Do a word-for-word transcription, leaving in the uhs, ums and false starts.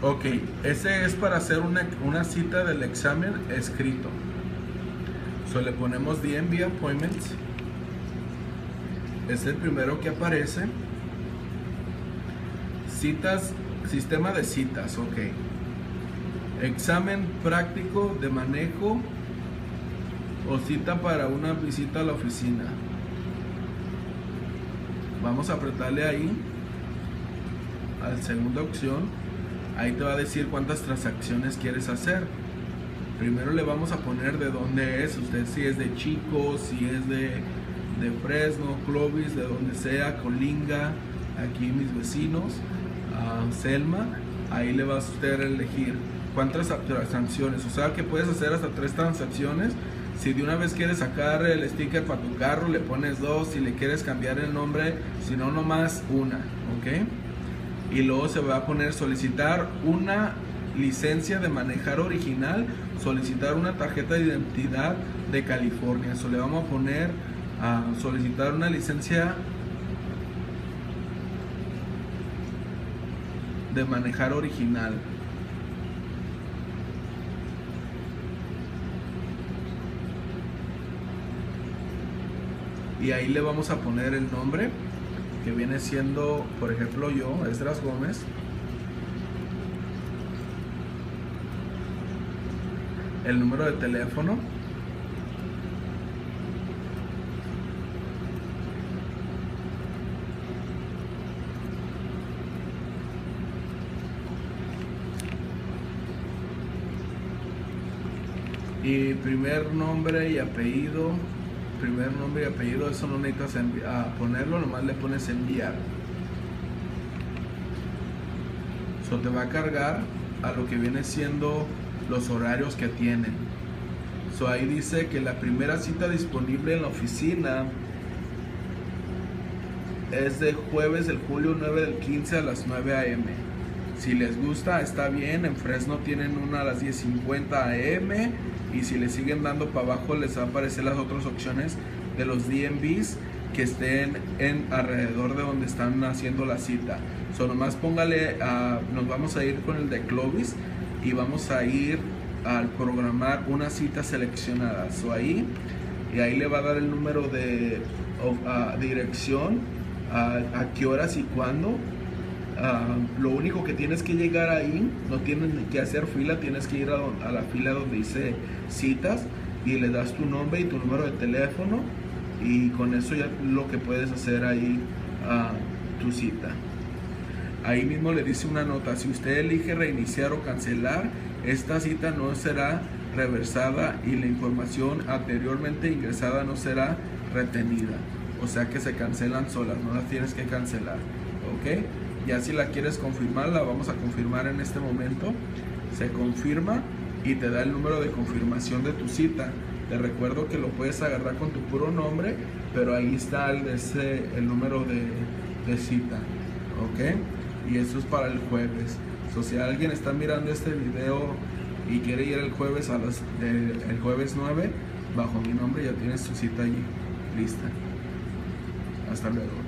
Ok, ese es para hacer una, una cita del examen escrito. So, le ponemos D M V Appointments. Es el primero que aparece. Citas, sistema de citas, ok. Examen práctico de manejo o cita para una visita a la oficina. Vamos a apretarle ahí a la segunda opción. Ahí te va a decir cuántas transacciones quieres hacer. Primero le vamos a poner de dónde es usted, si es de Chico, si es de, de Fresno, Clovis, de donde sea, Colinga, aquí mis vecinos, uh, Selma. Ahí le va a usted elegir cuántas transacciones, o sea que puedes hacer hasta tres transacciones. Si de una vez quieres sacar el sticker para tu carro, le pones dos. Si le quieres cambiar el nombre, si no, nomás una, ok. Y luego se va a poner solicitar una licencia de manejar original, solicitar una tarjeta de identidad de California. Eso le vamos a poner a uh, solicitar una licencia de manejar original. Y ahí le vamos a poner el nombre, que viene siendo, por ejemplo, yo, Esdras Gómez. El número de teléfono. Y primer nombre y apellido. Primer nombre y apellido, eso no necesitas enviar, ponerlo, nomás le pones enviar. Eso te va a cargar a lo que viene siendo los horarios que tienen. So, ahí dice que la primera cita disponible en la oficina es de jueves del julio nueve del quince a las nueve a m Si les gusta, está bien. En Fresno tienen una a las diez cincuenta a m Y si le siguen dando para abajo, les va a aparecer las otras opciones de los D M Vs que estén en alrededor de donde están haciendo la cita. So, nomás póngale, uh, nos vamos a ir con el de Clovis y vamos a ir al programar una cita seleccionada. So, ahí, y ahí le va a dar el número de uh, dirección, uh, a qué horas y cuándo. Uh, lo único que tienes que llegar ahí, no tienes que hacer fila, tienes que ir a, a la fila donde dice citas y le das tu nombre y tu número de teléfono, y con eso ya lo que puedes hacer ahí uh, tu cita. Ahí mismo le dice una nota: si usted elige reiniciar o cancelar, esta cita no será reversada y la información anteriormente ingresada no será retenida. O sea que se cancelan solas, no las tienes que cancelar, ok. Ya si la quieres confirmar, la vamos a confirmar en este momento. Se confirma y te da el número de confirmación de tu cita. Te recuerdo que lo puedes agarrar con tu puro nombre, pero ahí está el, ese, el número de, de cita. Ok, y eso es para el jueves. So, si alguien está mirando este video y quiere ir el jueves, a las, el, el jueves nueve, bajo mi nombre ya tienes tu cita allí lista. Hasta luego.